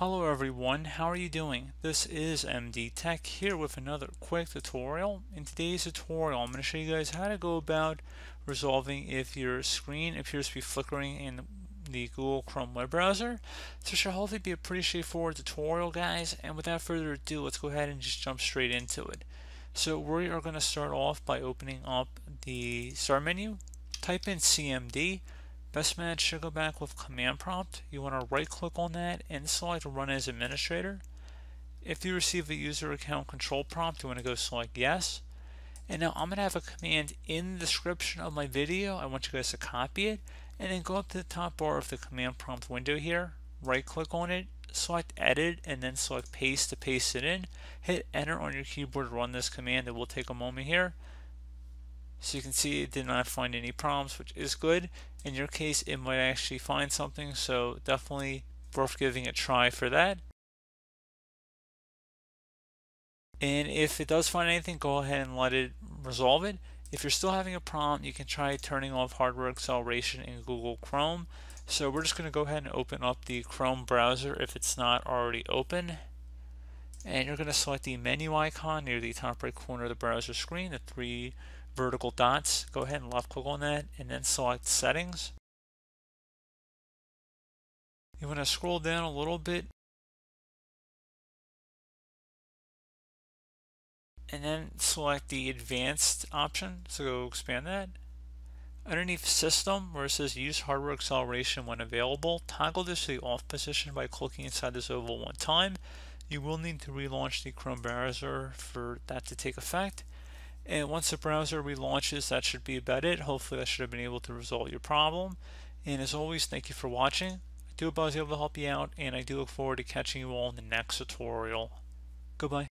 Hello everyone, how are you doing? This is MD Tech here with another quick tutorial. In today's tutorial, I'm going to show you guys how to go about resolving if your screen appears to be flickering in the Google Chrome web browser. So it should hopefully be a pretty straightforward tutorial, guys, and without further ado, let's go ahead and just jump straight into it. So we are going to start off by opening up the start menu, type in CMD. Best match should go back with Command Prompt. You want to right click on that and select Run as Administrator. If you receive the User Account Control prompt, you want to go select Yes. And now I'm going to have a command in the description of my video. I want you guys to copy it and then go up to the top bar of the Command Prompt window here, right click on it, select Edit, and then select Paste to paste it in. Hit Enter on your keyboard to run this command. It will take a moment here. So you can see it did not find any problems, which is good. In your case, it might actually find something, so definitely worth giving it a try for that. And if it does find anything, go ahead and let it resolve it. If you're still having a problem, you can try turning off hardware acceleration in Google Chrome. So we're just going to go ahead and open up the Chrome browser if it's not already open. And you're going to select the menu icon near the top right corner of the browser screen, the three vertical dots. Go ahead and left click on that and then select Settings. You want to scroll down a little bit and then select the Advanced option, so go expand that. Underneath System, where it says Use Hardware Acceleration when available, toggle this to the off position by clicking inside this oval one time. You will need to relaunch the Chrome browser for that to take effect. And once the browser relaunches, that should be about it. Hopefully that should have been able to resolve your problem. And as always, thank you for watching. I do hope I was able to help you out, and I do look forward to catching you all in the next tutorial. Goodbye.